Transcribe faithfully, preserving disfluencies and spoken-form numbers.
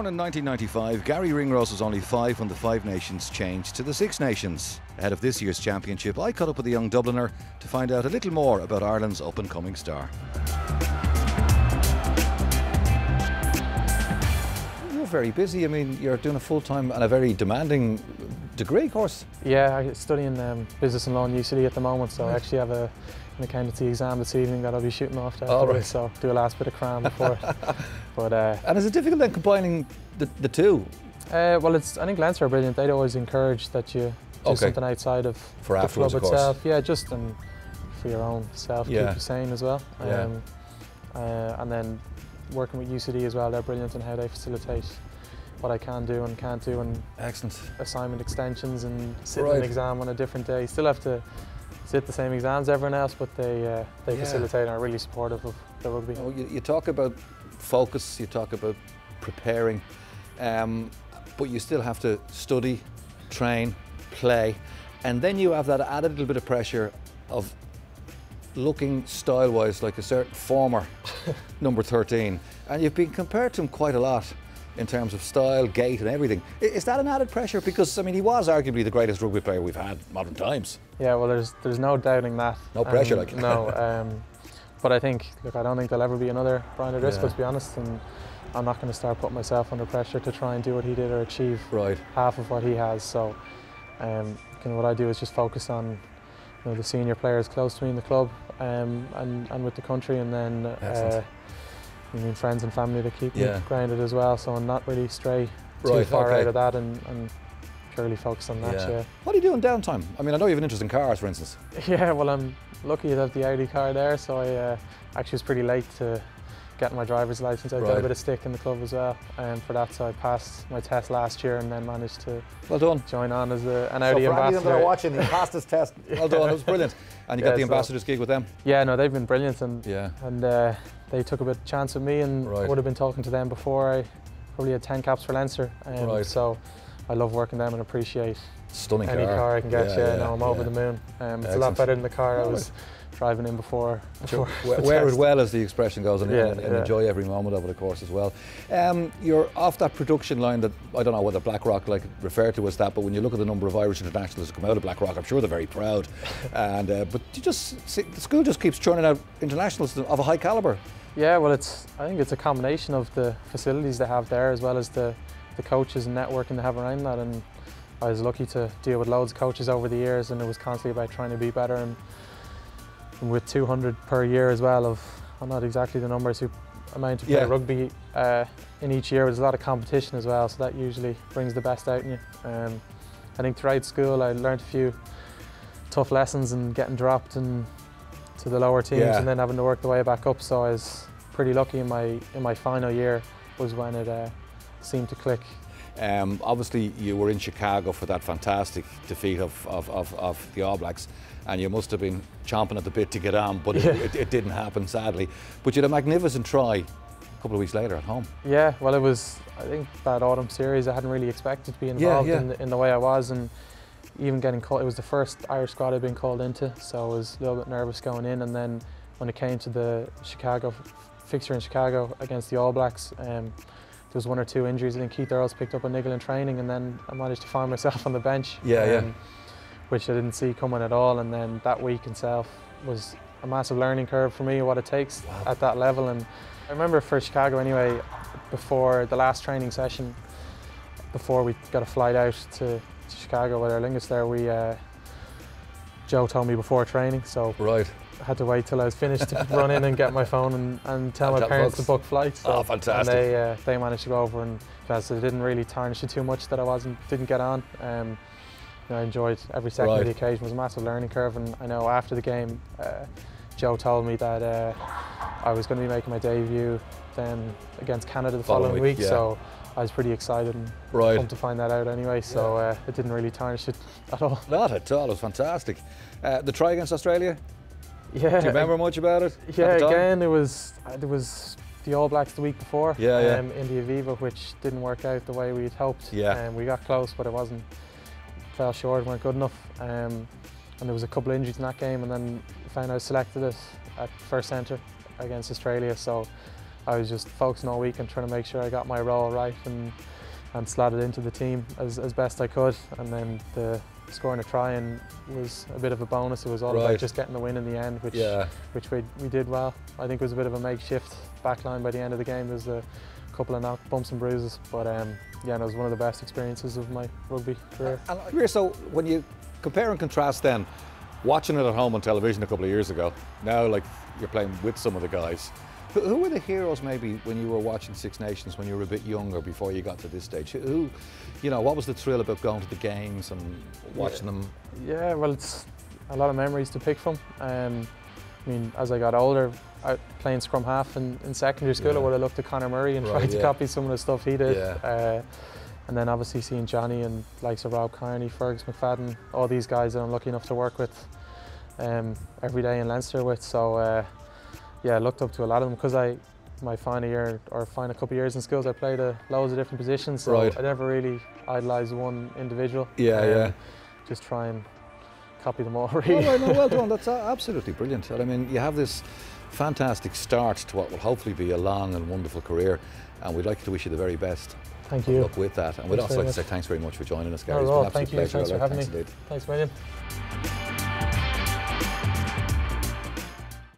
Born in nineteen ninety-five, Gary Ringrose was only five when the Five Nations changed to the Six Nations. Ahead of this year's championship, I caught up with the young Dubliner to find out a little more about Ireland's up-and-coming star. You're very busy. I mean, you're doing a full-time and a very demanding degree course. Yeah, I'm studying um, business and law in U C D at the moment, so right. I actually have a an accountancy exam this evening that I'll be shooting off to. All right. So do a last bit of cram before it. But, uh, and is it difficult then combining the, the two? Uh, well, it's, I think Leinster are brilliant. They'd always encourage that you do okay. something outside of for the club itself. Yeah, just um, for your own self, yeah. keep you sane as well. Um, yeah. uh, and then working with U C D as well, they're brilliant in how they facilitate what I can do and can't do, and excellent assignment extensions and sitting right. an exam on a different day. You still have to sit the same exams everyone else, but they uh, they yeah. facilitate and are really supportive of the rugby. Oh, you, you talk about focus, you talk about preparing, um, but you still have to study, train, play, and then you have that added little bit of pressure of looking style-wise like a certain former number thirteen, and you've been compared to him quite a lot in terms of style, gait and everything. Is that an added pressure? Because, I mean, he was arguably the greatest rugby player we've had in modern times. Yeah, well, there's there's no doubting that. No pressure, um, like No, um, but I think, look, I don't think there'll ever be another Brian O'Driscoll, yeah. to be honest, and I'm not going to start putting myself under pressure to try and do what he did or achieve right. half of what he has. So, um, you know, what I do is just focus on you know, the senior players close to me in the club um, and, and with the country, and then... Uh, I mean, friends and family to keep yeah. me grounded as well, so I'm not really stray too right, far okay. out of that, and, and purely focus on that. Yeah. Yeah. What do you do in downtime? I mean, I know you have an interest in cars, for instance. Yeah, well, I'm lucky to have the Audi car there, so I uh, actually was pretty late to get my driver's license. I right. got a bit of stick in the club as well, and um, for that, so I passed my test last year, and then managed to well done join on as a, an Audi so for ambassador. That are watching, he passed his test. Well done, it was brilliant. And you yeah, got the ambassadors so, gig with them. Yeah, no, they've been brilliant, and yeah, and. Uh, They took a bit of chance with me, and right. would have been talking to them before. I probably had ten caps for Leinster, and um, right. so I love working them and appreciate stunning any car, car I can get. Yeah, yeah, yeah no, I'm yeah. over the moon. Um, it's a lot better than the car right. I was driving in before. before sure. the Wear test. It well, as the expression goes, and, yeah, and, and yeah. enjoy every moment of it, of course, as well. Um, you're off that production line that I don't know whether Blackrock like referred to as that, but when you look at the number of Irish internationals who come out of Blackrock, I'm sure they're very proud. and uh, but you just see, the school just keeps churning out internationals of a high calibre. Yeah, well, it's. I think it's a combination of the facilities they have there, as well as the, the coaches and networking they have around that. And I was lucky to deal with loads of coaches over the years, and it was constantly about trying to be better. And, and with two hundred per year as well, of I'm not exactly the numbers who amount to play yeah. rugby uh, in each year. There's a lot of competition as well, so that usually brings the best out in you. Um, I think throughout school, I learned a few tough lessons and getting dropped and. To the lower teams yeah. and then having to work the way back up, so I was pretty lucky in my in my final year was when it uh, seemed to click. Um, obviously you were in Chicago for that fantastic defeat of, of, of, of the All Blacks, and you must have been chomping at the bit to get on, but yeah. it, it, it didn't happen, sadly. But you had a magnificent try a couple of weeks later at home. Yeah, well, it was, I think, that autumn series I hadn't really expected to be involved yeah, yeah. In, the, in the way I was, and even getting called, it was the first Irish squad I'd been called into, so I was a little bit nervous going in. And then when it came to the Chicago fixture in Chicago against the All Blacks, um, there was one or two injuries. I think Keith Earls picked up a niggle in training, and then I managed to find myself on the bench, yeah, um, yeah. which I didn't see coming at all. And then that week itself was a massive learning curve for me, what it takes wow. at that level. And I remember for Chicago anyway, before the last training session, before we got a flight out to Chicago with Aer Lingus there, we uh, Joe told me before training, so right. I had to wait till I was finished to run in and get my phone and, and tell my parents books. to book flights. So, oh, fantastic! And they uh, they managed to go over, and so they didn't really tarnish it too much that I wasn't didn't get on. Um, you know, I enjoyed every second right. of the occasion. It was a massive learning curve, and I know after the game, uh, Joe told me that uh, I was going to be making my debut then against Canada the following, following week. Yeah. So. I was pretty excited and right. pumped to find that out anyway, so yeah. uh, it didn't really tarnish it at all. Not at all, it was fantastic. Uh, the try against Australia? Yeah. Do you remember much about it? Yeah, again, it was, it was the All Blacks the week before yeah, yeah. Um, in the Aviva, which didn't work out the way we'd hoped. Yeah. Um, we got close, but it wasn't, fell short, weren't good enough. Um, and there was a couple of injuries in that game, and then found I was selected at, at first centre against Australia, so I was just focusing all week and trying to make sure I got my role right and and slotted into the team as, as best I could. And then the scoring a try and was a bit of a bonus. It was all right. about just getting the win in the end, which yeah. which we, we did well. I think it was a bit of a makeshift backline by the end of the game. There was a couple of knock bumps and bruises, but um, yeah, and it was one of the best experiences of my rugby career. And, so when you compare and contrast then, watching it at home on television a couple of years ago, now like you're playing with some of the guys. Who were the heroes maybe when you were watching Six Nations when you were a bit younger before you got to this stage? Who, you know, what was the thrill about going to the games and watching yeah. them? Yeah, well, it's a lot of memories to pick from. Um, I mean, as I got older, I, playing scrum half in, in secondary school, yeah. I would have looked at Conor Murray and right, tried to yeah. copy some of the stuff he did. Yeah. Uh, and then obviously seeing Johnny and likes of Rob Kearney, Fergus McFadden, all these guys that I'm lucky enough to work with um, every day in Leinster with. So. Uh, Yeah, I looked up to a lot of them because I, my final year or final couple of years in schools, I played a loads of different positions, so right. I never really idolised one individual. Yeah, um, yeah. Just try and copy them all. Really. Well, no, well done. That's absolutely brilliant. And I mean, you have this fantastic start to what will hopefully be a long and wonderful career, and we'd like to wish you the very best. Thank you. Good luck with that, and we'd thanks also like much. to say thanks very much for joining us, Gary. It's been an absolute pleasure. Thanks for having me. Thanks, William.